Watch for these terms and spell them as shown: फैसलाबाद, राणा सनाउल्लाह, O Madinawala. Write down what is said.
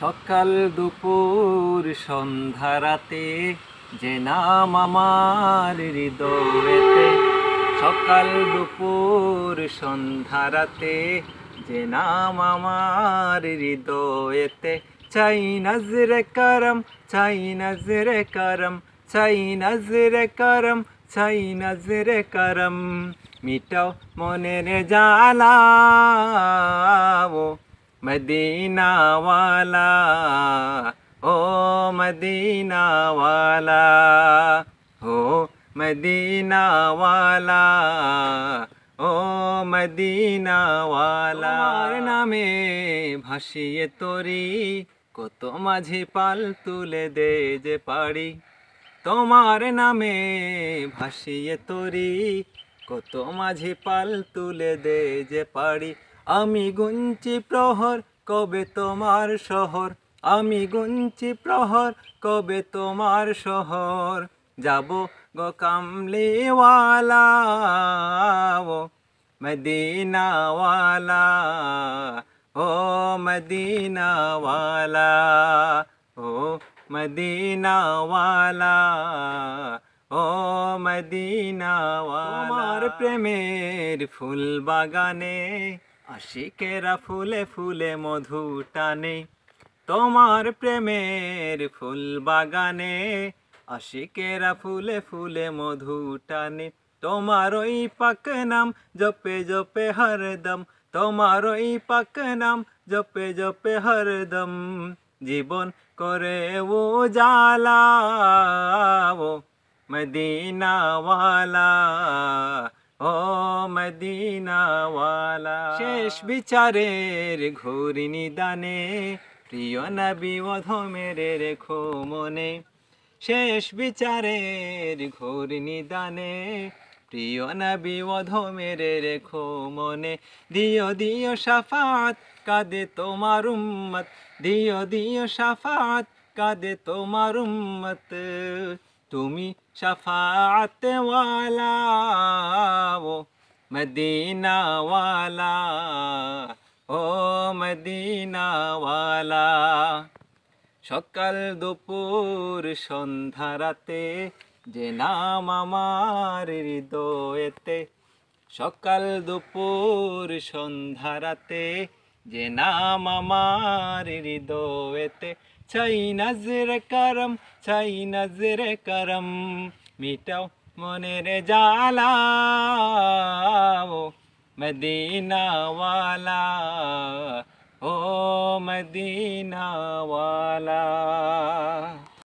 সকাল দুপুর সন্ধ্যা রাতে যে নাম আমার হৃদয়েতে। সকাল দুপুর সন্ধ্যা রাতে যে নাম আমার হৃদয়েতে। চাই নজরে করম, চাই নজরে করম, চাই নজরে করম, চাই নজরে করম। মিটাও মনের জ্বালা ও मदीना वाला, ओ मदीना वाला, ओ मदीना वाला, ओ मदीना वाला। तुम्हार नामे भासिए तोरी कत माझी पाल तुले दे जे पाड़ी। तुम्हार नामे भासिए तोरी कत माझी पाल तुले दे जे पाड़ी। आमी गुंची प्रहर कबे तोमार शहर, आमी गुंची प्रहर कबे तोमार शहर। जाबो गो कमलीवाला ओ मदीना वाला, ओ मदीना वाला, ओ मदीना वाला, ओ मदीना वाला। तुम्हार प्रेमेर फुल बागाने आशिकेरा फुले फुले मधु टाने। तोमार प्रेमेर फुल बागाने आशिकेरा फुले फुले मधु टाने। तोमारोई पाक नाम जपे जपे हरदम, तोमारोई पाक नाम जपे जपे हरदम। जीवन करे वो जाला वो मदीना वाला, ओ मदीना वाला। शेष विचारेर घोरी निदाने प्रिय नबी मेरे रेखो मने। शेष विचारेर घोरी निदाने प्रिय नबी मेरे रेखो मने। दियो दियो शफात कादे तोमार उम्मत, दियो दियो शफात कादे तोमार उम्मत। तुमी शफाअत वाला वो मदीना वाला, ओ मदीना वाला। सकाल दोपुर सन्ध्या राते जे नाम आमार हृदयते। सकाल दोपुर सन्ध्या राते जे नाम आमार हृदयते। चाई नजरे करम, चाई नजरे करम, मिटाओ मनेर जाला ओ मदीना वाला, ओ मदीना वाला।